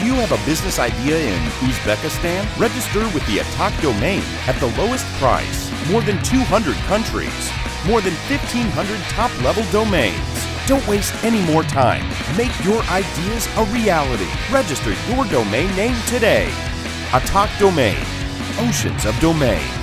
Do you have a business idea in Uzbekistan? Register with the Atak Domain at the lowest price. More than 200 countries, more than 1,500 top-level domains. Don't waste any more time. Make your ideas a reality. Register your domain name today. Atak Domain, oceans of domain.